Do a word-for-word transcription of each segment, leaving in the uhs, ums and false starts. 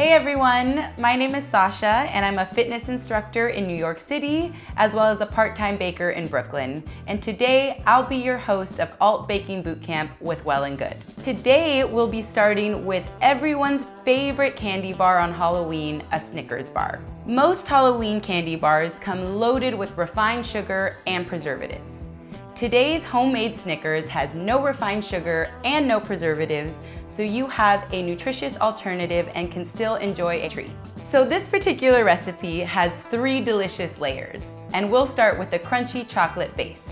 Hey everyone, my name is Sashah and I'm a fitness instructor in New York City as well as a part-time baker in Brooklyn. And today I'll be your host of Alt Baking Bootcamp with Well and Good. Today we'll be starting with everyone's favorite candy bar on Halloween, a Snickers bar. Most Halloween candy bars come loaded with refined sugar and preservatives. Today's homemade Snickers has no refined sugar and no preservatives, so you have a nutritious alternative and can still enjoy a treat. So this particular recipe has three delicious layers, and we'll start with the crunchy chocolate base.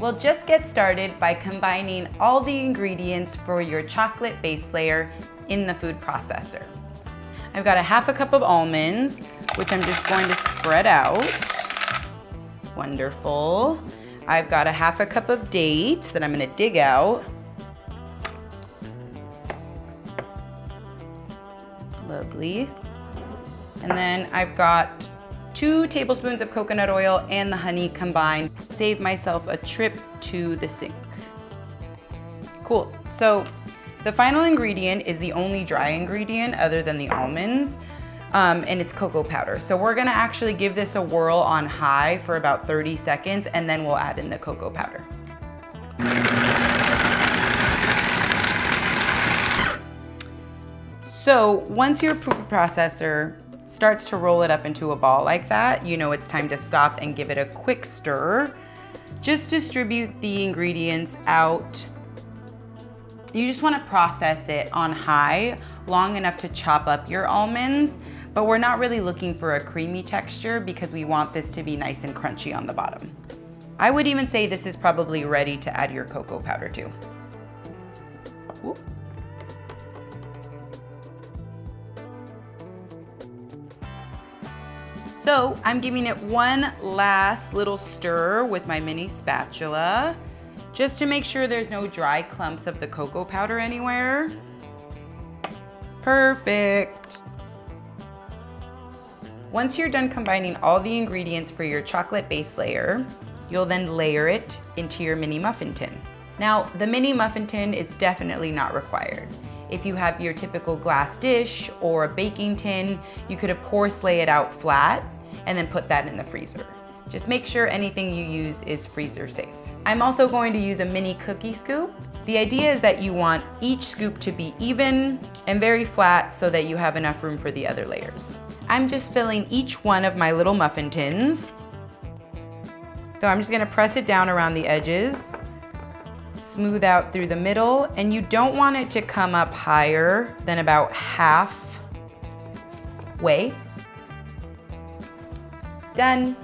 We'll just get started by combining all the ingredients for your chocolate base layer in the food processor. I've got a half a cup of almonds, which I'm just going to spread out. Wonderful. I've got a half a cup of dates that I'm gonna dig out. Lovely. And then I've got two tablespoons of coconut oil and the honey combined. Save myself a trip to the sink. Cool, so the final ingredient is the only dry ingredient other than the almonds. Um, and it's cocoa powder. So we're gonna actually give this a whirl on high for about thirty seconds and then we'll add in the cocoa powder. So once your food processor starts to roll it up into a ball like that, you know it's time to stop and give it a quick stir. Just distribute the ingredients out. You just wanna process it on high long enough to chop up your almonds. But we're not really looking for a creamy texture because we want this to be nice and crunchy on the bottom. I would even say this is probably ready to add your cocoa powder too. Ooh. So I'm giving it one last little stir with my mini spatula just to make sure there's no dry clumps of the cocoa powder anywhere. Perfect. Once you're done combining all the ingredients for your chocolate base layer, you'll then layer it into your mini muffin tin. Now, the mini muffin tin is definitely not required. If you have your typical glass dish or a baking tin, you could of course lay it out flat and then put that in the freezer. Just make sure anything you use is freezer safe. I'm also going to use a mini cookie scoop. The idea is that you want each scoop to be even and very flat so that you have enough room for the other layers. I'm just filling each one of my little muffin tins. So I'm just gonna press it down around the edges, smooth out through the middle, and you don't want it to come up higher than about half way. Done.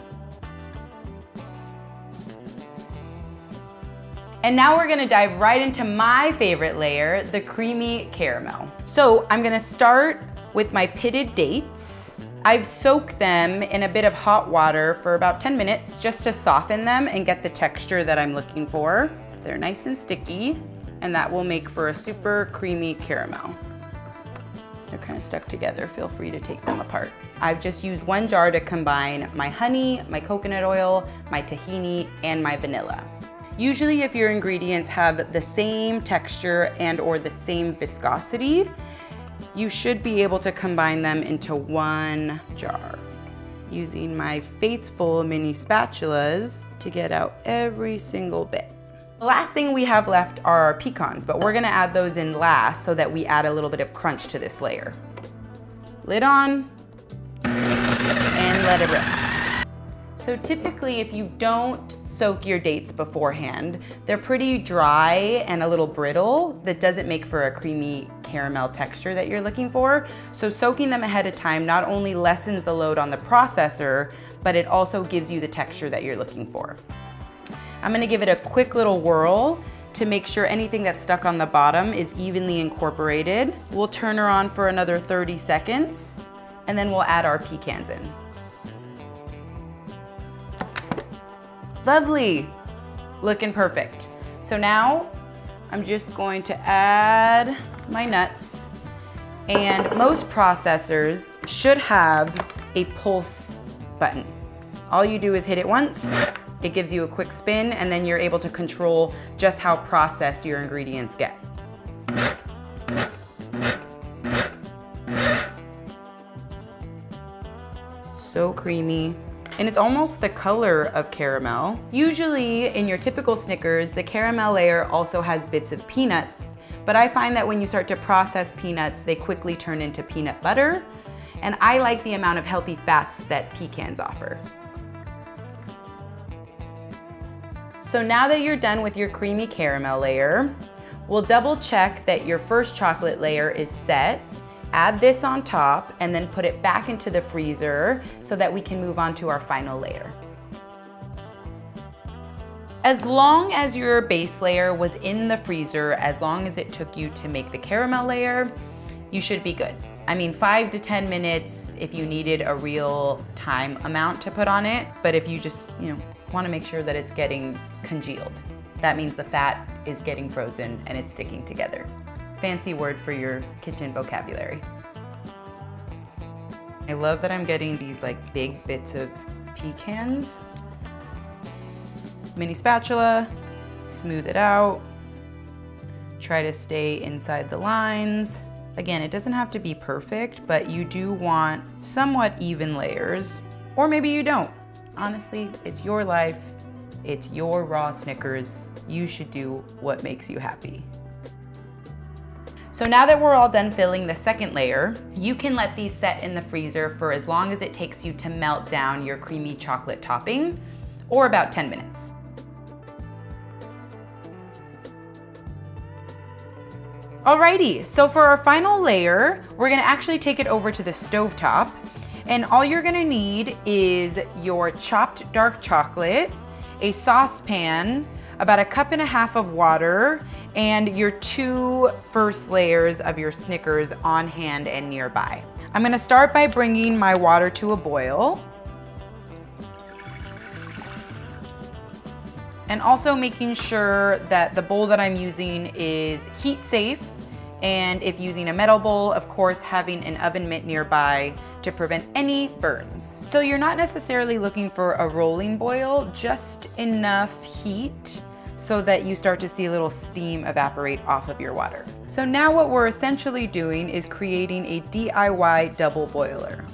And now we're gonna dive right into my favorite layer, the creamy caramel. So I'm gonna start with my pitted dates. I've soaked them in a bit of hot water for about ten minutes just to soften them and get the texture that I'm looking for. They're nice and sticky, and that will make for a super creamy caramel. They're kind of stuck together. Feel free to take them apart. I've just used one jar to combine my honey, my coconut oil, my tahini, and my vanilla. Usually if your ingredients have the same texture and or the same viscosity, you should be able to combine them into one jar. Using my faithful mini spatulas to get out every single bit. The last thing we have left are our pecans, but we're gonna add those in last so that we add a little bit of crunch to this layer. Lid on, and let it rip. So typically if you don't soak your dates beforehand, they're pretty dry and a little brittle. That doesn't make for a creamy caramel texture that you're looking for. So soaking them ahead of time not only lessens the load on the processor, but it also gives you the texture that you're looking for. I'm gonna give it a quick little whirl to make sure anything that's stuck on the bottom is evenly incorporated. We'll turn her on for another thirty seconds, and then we'll add our pecans in. Lovely, looking perfect. So now I'm just going to add my nuts, and most processors should have a pulse button. All you do is hit it once, it gives you a quick spin, and then you're able to control just how processed your ingredients get. so creamy. And it's almost the color of caramel. Usually in your typical Snickers, the caramel layer also has bits of peanuts, but I find that when you start to process peanuts, they quickly turn into peanut butter. And I like the amount of healthy fats that pecans offer. So now that you're done with your creamy caramel layer, we'll double check that your first chocolate layer is set. Add this on top and then put it back into the freezer so that we can move on to our final layer. As long as your base layer was in the freezer, as long as it took you to make the caramel layer, you should be good. I mean, five to ten minutes if you needed a real time amount to put on it, but if you just, you know, want to make sure that it's getting congealed. That means the fat is getting frozen and it's sticking together. Fancy word for your kitchen vocabulary. I love that I'm getting these like big bits of pecans. Mini spatula, smooth it out. Try to stay inside the lines. Again, it doesn't have to be perfect, but you do want somewhat even layers, or maybe you don't. Honestly, it's your life, it's your raw Snickers. You should do what makes you happy. So now that we're all done filling the second layer, you can let these set in the freezer for as long as it takes you to melt down your creamy chocolate topping, or about ten minutes. Alrighty, so for our final layer, we're gonna actually take it over to the stovetop, and all you're gonna need is your chopped dark chocolate, a saucepan, about a cup and a half of water, and your two first layers of your Snickers on hand and nearby. I'm gonna start by bringing my water to a boil, and also making sure that the bowl that I'm using is heat safe, and if using a metal bowl, of course, having an oven mitt nearby to prevent any burns. So you're not necessarily looking for a rolling boil, just enough heat so that you start to see a little steam evaporate off of your water. So now what we're essentially doing is creating a D I Y double boiler.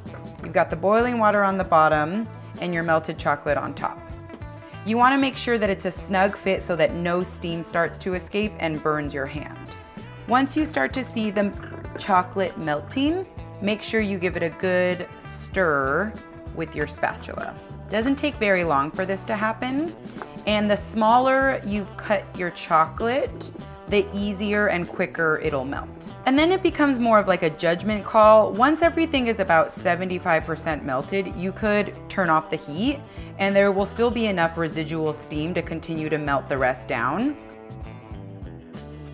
You've got the boiling water on the bottom and your melted chocolate on top. You want to make sure that it's a snug fit so that no steam starts to escape and burns your hand. Once you start to see the chocolate melting, make sure you give it a good stir with your spatula. Doesn't take very long for this to happen, and the smaller you've cut your chocolate, the easier and quicker it'll melt. And then it becomes more of like a judgment call. Once everything is about seventy-five percent melted, you could turn off the heat and there will still be enough residual steam to continue to melt the rest down.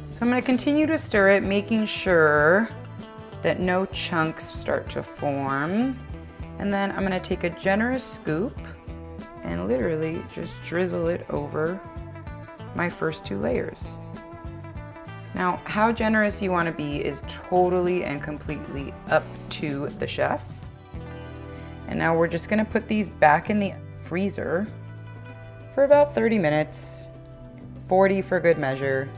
So I'm gonna continue to stir it, making sure that no chunks start to form. And then I'm gonna take a generous scoop and literally just drizzle it over my first two layers. Now, how generous you want to be is totally and completely up to the chef. And now we're just going to put these back in the freezer for about thirty minutes, forty for good measure,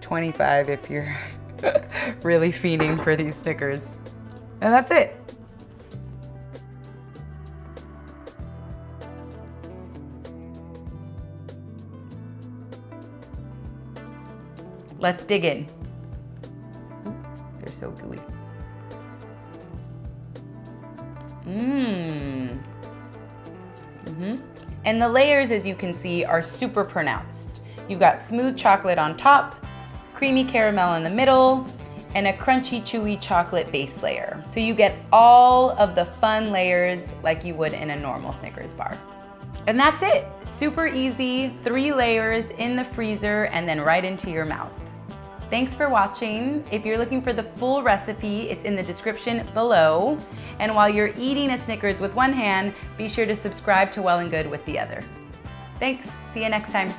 twenty-five if you're really fiending for these Snickers. And that's it. Let's dig in. They're so gooey. Mmm. Mm-hmm. And the layers, as you can see, are super pronounced. You've got smooth chocolate on top, creamy caramel in the middle, and a crunchy, chewy chocolate base layer. So you get all of the fun layers like you would in a normal Snickers bar. And that's it. Super easy, three layers in the freezer and then right into your mouth. Thanks for watching. If you're looking for the full recipe, it's in the description below. And while you're eating a Snickers with one hand, be sure to subscribe to Well and Good with the other. Thanks, see you next time.